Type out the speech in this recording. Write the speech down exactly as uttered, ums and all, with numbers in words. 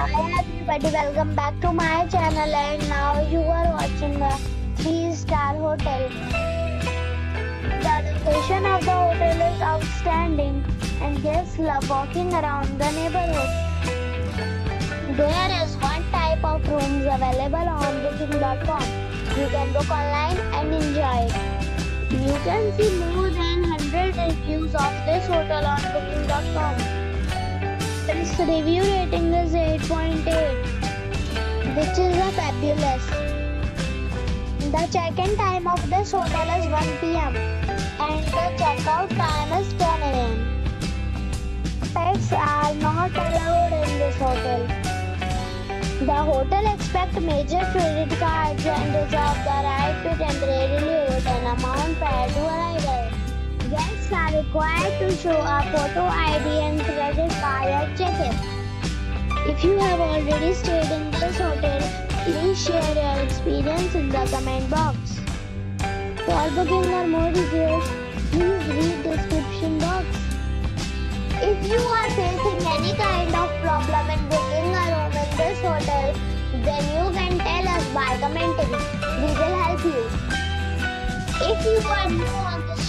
Hi everybody, welcome back to my channel, and now you are watching the three star hotel. The location of the hotel is outstanding and guests love walking around the neighborhood. There is one type of rooms available on booking dot com. You can book online and enjoy it. You can see more than one hundred reviews of this hotel on booking dot com. Its review rating is eight point eight, which is a fabulous. The check-in time of this hotel is one p m and the check-out time is ten a m Pets are not allowed in this hotel. The hotel accepts major credit cards and reserves the right to temporarily hold an amount prior to arrival. Guests are required to show a photo I D and credit card at check-in. If you have already stayed in this hotel, please share your experience in the comment box. For booking or more details, please read the description box. If you are facing any kind of problem in booking a room in this hotel, then you can tell us by commenting. We will help you. If you are new on this